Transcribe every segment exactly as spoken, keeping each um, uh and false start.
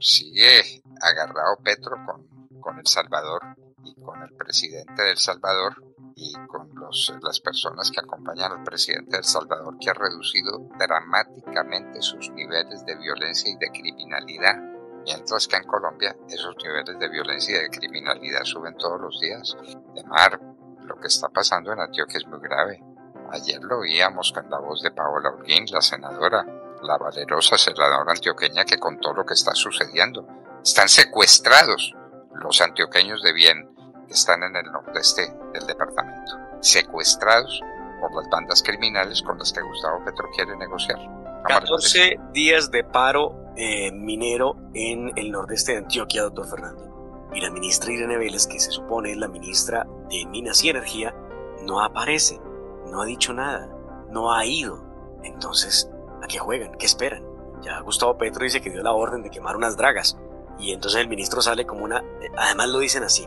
sigue agarrado Petro con, con El Salvador y con el presidente de El Salvador y con los, las personas que acompañan al presidente de El Salvador, que ha reducido dramáticamente sus niveles de violencia y de criminalidad, mientras que en Colombia esos niveles de violencia y de criminalidad suben todos los días. Además, lo que está pasando en Antioquia es muy grave. Ayer lo oíamos con la voz de Paola Holguín, la senadora, la valerosa senadora antioqueña, que contó lo que está sucediendo. Están secuestrados los antioqueños de bien que están en el nordeste del departamento, secuestrados por las bandas criminales con las que Gustavo Petro quiere negociar. catorce días de paro eh, minero en el nordeste de Antioquia, doctor Fernando. Y la ministra Irene Vélez, que se supone es la ministra de Minas y Energía, no aparece, no ha dicho nada, no ha ido. Entonces, ¿a qué juegan? ¿Qué esperan? Ya Gustavo Petro dice que dio la orden de quemar unas dragas, y entonces el ministro sale como una... Además lo dicen así: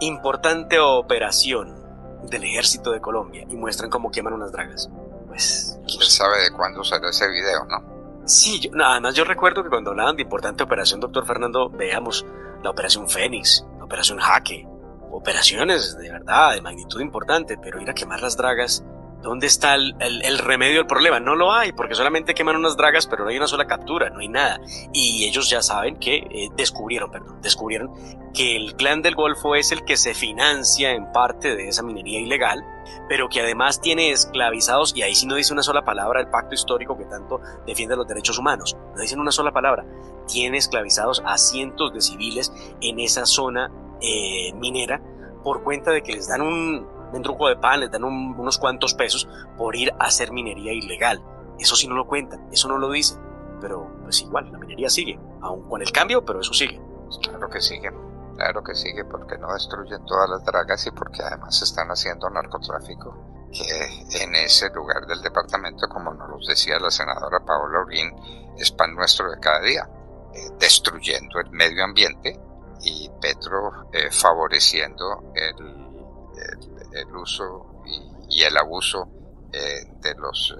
importante operación del ejército de Colombia, y muestran cómo queman unas dragas. Pues... ¿Quién sabe de cuándo será ese video, no? Sí, yo, no, además yo recuerdo que cuando hablaban de importante operación, doctor Fernando, veamos la Operación Fénix, la Operación Jaque, operaciones de verdad, de magnitud importante, pero ir a quemar las dragas, ¿dónde está el, el, el remedio del problema? No lo hay, porque solamente queman unas dragas, pero no hay una sola captura, no hay nada. Y ellos ya saben que eh, descubrieron, perdón, descubrieron que el Clan del Golfo es el que se financia en parte de esa minería ilegal, pero que además tiene esclavizados, y ahí sí no dice una sola palabra el pacto histórico que tanto defiende los derechos humanos, no dicen una sola palabra, tiene esclavizados a cientos de civiles en esa zona eh, minera, por cuenta de que les dan un... un truco de pan, les dan un, unos cuantos pesos por ir a hacer minería ilegal. Eso sí no lo cuentan, eso no lo dicen, pero pues igual, la minería sigue, aun con el cambio, pero eso sigue. Claro que sigue, claro que sigue, porque no destruyen todas las dragas y porque además están haciendo narcotráfico, que en ese lugar del departamento, como nos decía la senadora Paola Holguín, es pan nuestro de cada día, eh, destruyendo el medio ambiente y Petro eh, favoreciendo el El, el uso y, y el abuso eh, de los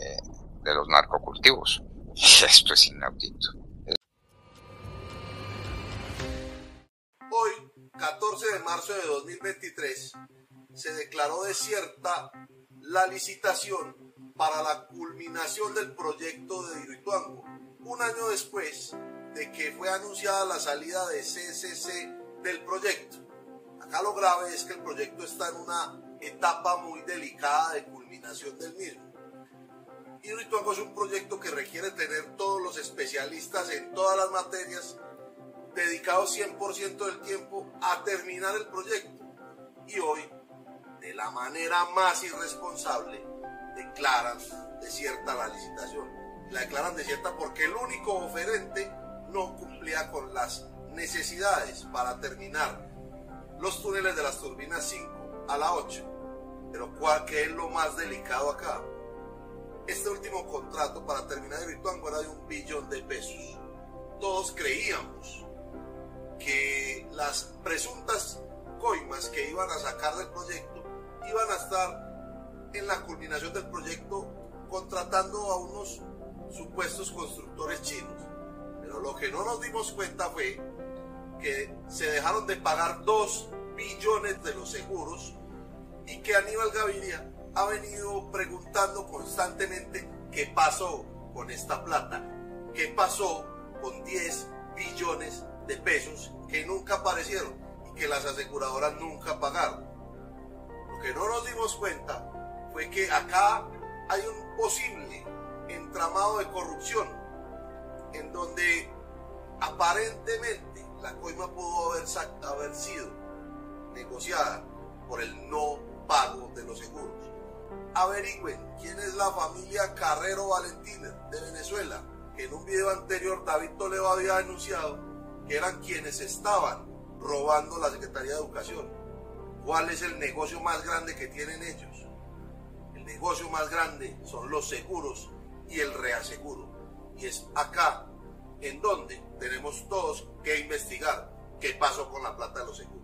eh, de los narcocultivos. Esto es inaudito. Hoy, catorce de marzo de dos mil veintitrés, se declaró desierta la licitación para la culminación del proyecto de Hidroituango, un año después de que fue anunciada la salida de C C C del proyecto. Acá lo grave es que el proyecto está en una etapa muy delicada de culminación del mismo. Hidroituango es un proyecto que requiere tener todos los especialistas en todas las materias, dedicados cien por ciento del tiempo a terminar el proyecto. Y hoy, de la manera más irresponsable, declaran desierta la licitación. La declaran desierta porque el único oferente no cumplía con las necesidades para terminar los túneles de las turbinas cinco a la ocho, pero ¿cuál que es lo más delicado acá? Este último contrato para terminar Hidroituango era de un billón de pesos. Todos creíamos que las presuntas coimas que iban a sacar del proyecto iban a estar en la culminación del proyecto contratando a unos supuestos constructores chinos, pero lo que no nos dimos cuenta fue que se dejaron de pagar dos billones de los seguros y que Aníbal Gaviria ha venido preguntando constantemente qué pasó con esta plata, qué pasó con diez billones de pesos que nunca aparecieron y que las aseguradoras nunca pagaron. Lo que no nos dimos cuenta fue que acá hay un posible entramado de corrupción en donde aparentemente la coima pudo haber, haber sido negociada por el no pago de los seguros. Averigüen quién es la familia Carrero Valentina de Venezuela, que en un video anterior David Toledo había denunciado que eran quienes estaban robando la Secretaría de Educación. ¿Cuál es el negocio más grande que tienen ellos? El negocio más grande son los seguros y el reaseguro. Y es acá en donde tenemos todos que investigar qué pasó con la plata de los seguros.